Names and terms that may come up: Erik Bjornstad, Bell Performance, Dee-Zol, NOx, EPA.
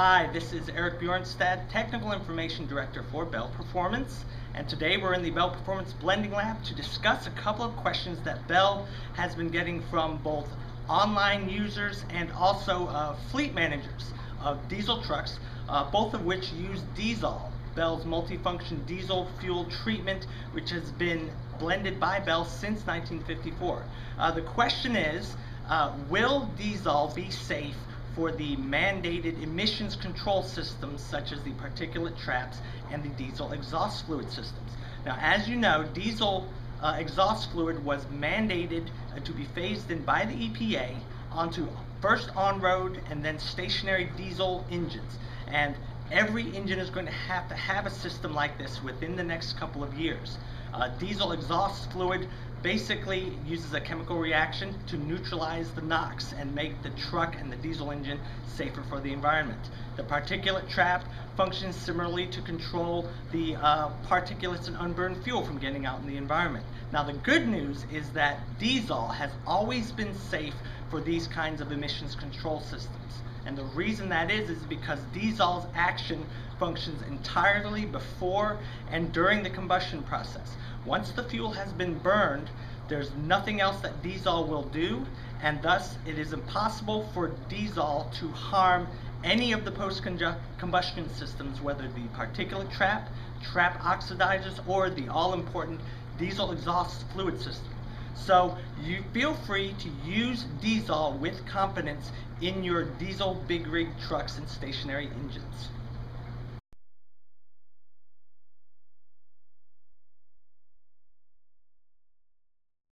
Hi, this is Erik Bjornstad, Technical Information Director for Bell Performance, and today we're in the Bell Performance Blending Lab to discuss a couple of questions that Bell has been getting from both online users and also fleet managers of diesel trucks, both of which use Dee-Zol, Bell's multifunction diesel fuel treatment, which has been blended by Bell since 1954. The question is, will Dee-Zol be safe for the mandated emissions control systems such as the particulate traps and the diesel exhaust fluid systems? Now, as you know, diesel exhaust fluid was mandated to be phased in by the EPA onto first on-road and then stationary diesel engines. And every engine is going to have a system like this within the next couple of years. Diesel exhaust fluid basically uses a chemical reaction to neutralize the NOx and make the truck and the diesel engine safer for the environment. The particulate trap functions similarly to control the particulates and unburned fuel from getting out in the environment. Now, the good news is that Dee-Zol has always been safe for these kinds of emissions control systems. And the reason that is because Dee-Zol's action functions entirely before and during the combustion process. Once the fuel has been burned, there's nothing else that Dee-Zol will do, and thus it is impossible for Dee-Zol to harm any of the post-combustion systems, whether the particulate trap, trap oxidizers, or the all-important diesel exhaust fluid system. So you feel free to use Dee-Zol with confidence in your diesel big rig trucks and stationary engines.